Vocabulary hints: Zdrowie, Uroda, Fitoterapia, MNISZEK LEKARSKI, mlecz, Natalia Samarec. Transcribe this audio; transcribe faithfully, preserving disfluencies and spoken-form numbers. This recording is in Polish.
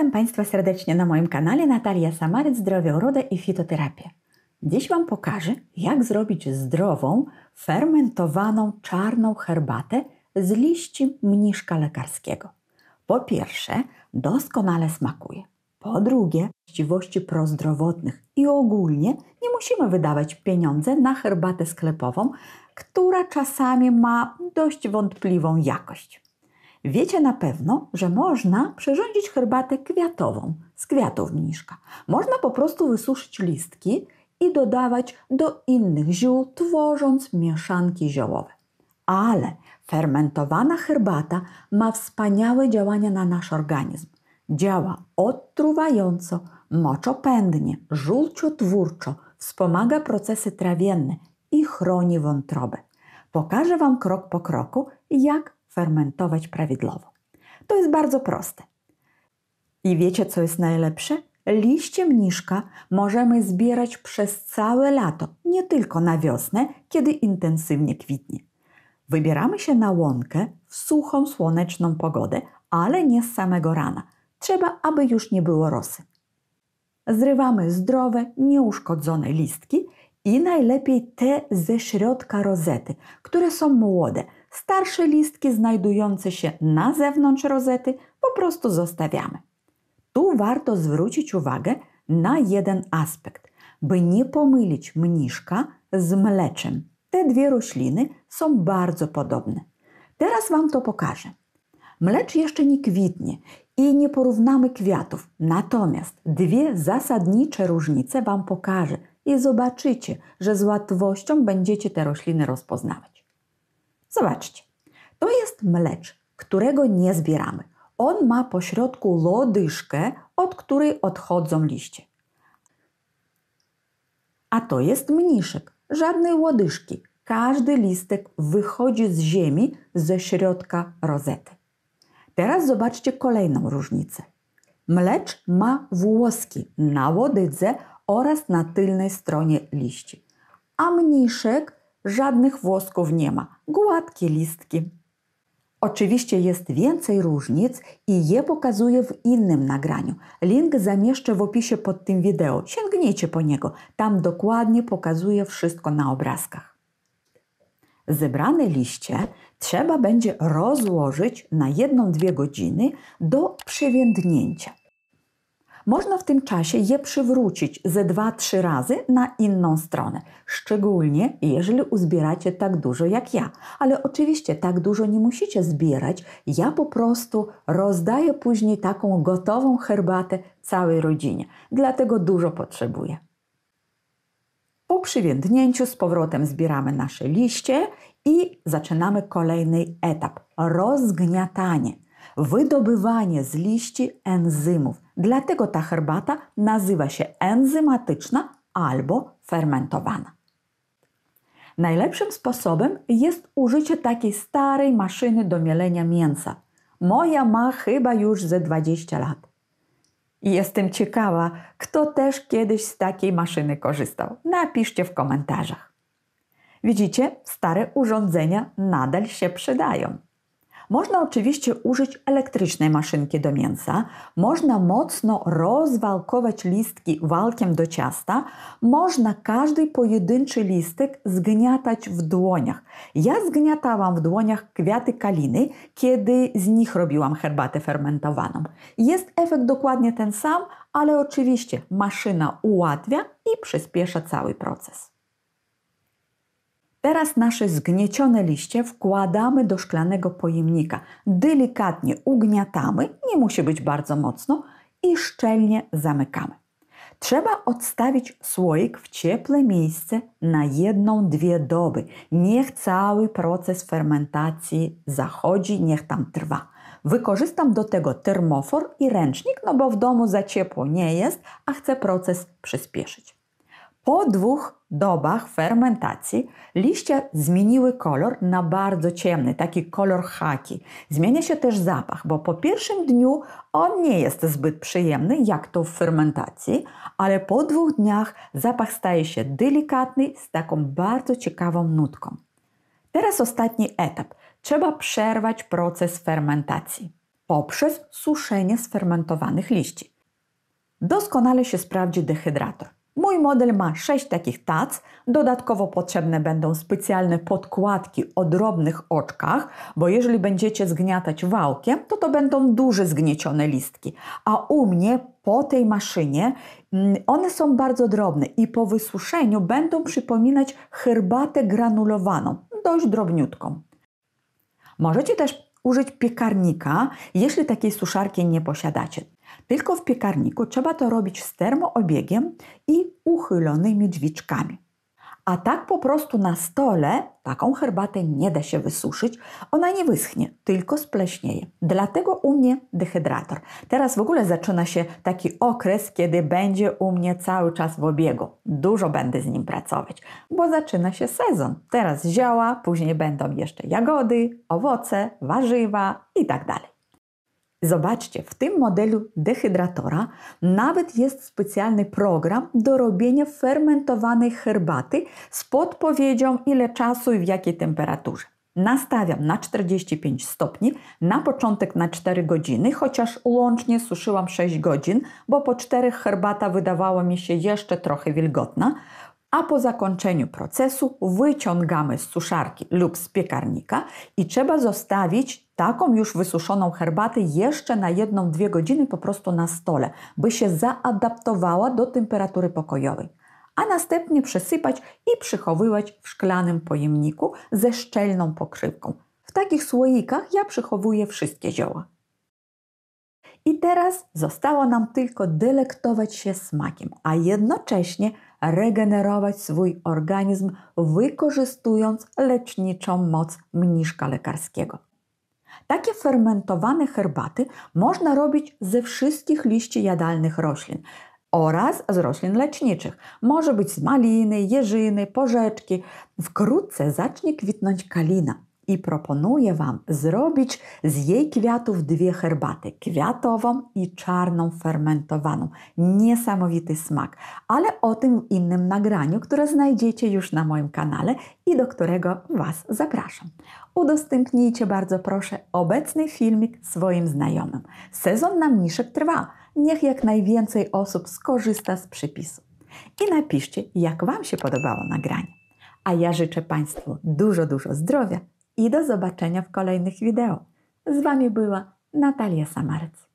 Witam Państwa serdecznie na moim kanale Natalia Samarec, Zdrowie, Uroda i Fitoterapię. Dziś Wam pokażę, jak zrobić zdrową, fermentowaną, czarną herbatę z liści mniszka lekarskiego. Po pierwsze, doskonale smakuje. Po drugie, właściwości prozdrowotnych i ogólnie nie musimy wydawać pieniędzy na herbatę sklepową, która czasami ma dość wątpliwą jakość. Wiecie na pewno, że można przyrządzić herbatę kwiatową z kwiatów mniszka. Można po prostu wysuszyć listki i dodawać do innych ziół, tworząc mieszanki ziołowe. Ale fermentowana herbata ma wspaniałe działania na nasz organizm. Działa odtruwająco, moczopędnie, żółciotwórczo, wspomaga procesy trawienne i chroni wątrobę. Pokażę Wam krok po kroku, jak fermentować prawidłowo. To jest bardzo proste. I wiecie, co jest najlepsze? Liście mniszka możemy zbierać przez całe lato, nie tylko na wiosnę, kiedy intensywnie kwitnie. Wybieramy się na łąkę w suchą, słoneczną pogodę, ale nie z samego rana. Trzeba, aby już nie było rosy. Zrywamy zdrowe, nieuszkodzone listki i najlepiej te ze środka rozety, które są młode. Starsze listki znajdujące się na zewnątrz rozety po prostu zostawiamy. Tu warto zwrócić uwagę na jeden aspekt, by nie pomylić mniszka z mleczem. Te dwie rośliny są bardzo podobne. Teraz Wam to pokażę. Mlecz jeszcze nie kwitnie i nie porównamy kwiatów. Natomiast dwie zasadnicze różnice Wam pokażę i zobaczycie, że z łatwością będziecie te rośliny rozpoznawać. Zobaczcie, to jest mlecz, którego nie zbieramy. On ma po środku łodyżkę, od której odchodzą liście. A to jest mniszek, żadnej łodyżki. Każdy listek wychodzi z ziemi ze środka rozety. Teraz zobaczcie kolejną różnicę. Mlecz ma włoski na łodydze oraz na tylnej stronie liści, a mniszek żadnych włosków nie ma, gładkie listki. Oczywiście jest więcej różnic i je pokazuję w innym nagraniu. Link zamieszczę w opisie pod tym wideo. Sięgnijcie po niego, tam dokładnie pokazuję wszystko na obrazkach. Zebrane liście trzeba będzie rozłożyć na jedną do dwóch godziny do przywiędnięcia. Można w tym czasie je przywrócić ze dwa trzy razy na inną stronę, szczególnie jeżeli uzbieracie tak dużo jak ja. Ale oczywiście tak dużo nie musicie zbierać, ja po prostu rozdaję później taką gotową herbatę całej rodzinie, dlatego dużo potrzebuję. Po przywiędnięciu z powrotem zbieramy nasze liście i zaczynamy kolejny etap – rozgniatanie. Wydobywanie z liści enzymów. Dlatego ta herbata nazywa się enzymatyczna albo fermentowana. Najlepszym sposobem jest użycie takiej starej maszyny do mielenia mięsa. Moja ma chyba już ze dwadzieścia lat. Jestem ciekawa, kto też kiedyś z takiej maszyny korzystał. Napiszcie w komentarzach. Widzicie, stare urządzenia nadal się przydają. Można oczywiście użyć elektrycznej maszynki do mięsa, można mocno rozwałkować listki walkiem do ciasta, można każdy pojedynczy listek zgniatać w dłoniach. Ja zgniatałam w dłoniach kwiaty kaliny, kiedy z nich robiłam herbatę fermentowaną. Jest efekt dokładnie ten sam, ale oczywiście maszyna ułatwia i przyspiesza cały proces. Teraz nasze zgniecione liście wkładamy do szklanego pojemnika. Delikatnie ugniatamy, nie musi być bardzo mocno, i szczelnie zamykamy. Trzeba odstawić słoik w cieple miejsce na jedną do dwóch doby. Niech cały proces fermentacji zachodzi, niech tam trwa. Wykorzystam do tego termofor i ręcznik, no bo w domu za ciepło nie jest, a chcę proces przyspieszyć. Po dwóch dobach fermentacji liście zmieniły kolor na bardzo ciemny, taki kolor haki. Zmienia się też zapach, bo po pierwszym dniu on nie jest zbyt przyjemny, jak to w fermentacji, ale po dwóch dniach zapach staje się delikatny z taką bardzo ciekawą nutką. Teraz ostatni etap. Trzeba przerwać proces fermentacji. poprzez suszenie sfermentowanych liści. Doskonale się sprawdzi dehydrator. Mój model ma sześć takich tac, dodatkowo potrzebne będą specjalne podkładki o drobnych oczkach, bo jeżeli będziecie zgniatać wałkiem, to to będą duże zgniecione listki, a u mnie po tej maszynie one są bardzo drobne i po wysuszeniu będą przypominać herbatę granulowaną, dość drobniutką. Możecie też użyć piekarnika, jeśli takiej suszarki nie posiadacie. Tylko w piekarniku trzeba to robić z termoobiegiem i uchylonymi drzwiczkami. A tak po prostu na stole taką herbatę nie da się wysuszyć, ona nie wyschnie, tylko spleśnieje. Dlatego u mnie dehydrator. Teraz w ogóle zaczyna się taki okres, kiedy będzie u mnie cały czas w obiegu. Dużo będę z nim pracować, bo zaczyna się sezon. Teraz zioła, później będą jeszcze jagody, owoce, warzywa i tak dalej. Zobaczcie, w tym modelu dehydratora nawet jest specjalny program do robienia fermentowanej herbaty z podpowiedzią, ile czasu i w jakiej temperaturze. Nastawiam na czterdzieści pięć stopni, na początek na cztery godziny, chociaż łącznie suszyłam sześć godzin, bo po czterech herbata wydawała mi się jeszcze trochę wilgotna. A po zakończeniu procesu wyciągamy z suszarki lub z piekarnika i trzeba zostawić taką już wysuszoną herbatę jeszcze na jedną, dwie godziny po prostu na stole, by się zaadaptowała do temperatury pokojowej. A następnie przesypać i przechowywać w szklanym pojemniku ze szczelną pokrywką. W takich słoikach ja przechowuję wszystkie zioła. I teraz zostało nam tylko delektować się smakiem, a jednocześnie regenerować swój organizm, wykorzystując leczniczą moc mniszka lekarskiego. Takie fermentowane herbaty można robić ze wszystkich liści jadalnych roślin oraz z roślin leczniczych. Może być z maliny, jeżyny, porzeczki. Wkrótce zacznie kwitnąć kalina. I proponuję Wam zrobić z jej kwiatów dwie herbaty, kwiatową i czarną fermentowaną. Niesamowity smak, ale o tym w innym nagraniu, które znajdziecie już na moim kanale i do którego Was zapraszam. Udostępnijcie bardzo proszę obecny filmik swoim znajomym. Sezon na mniszek trwa, niech jak najwięcej osób skorzysta z przepisu. I napiszcie, jak Wam się podobało nagranie. A ja życzę Państwu dużo, dużo zdrowia. I do zobaczenia w kolejnych wideo. Z Wami była Natalia Samarec.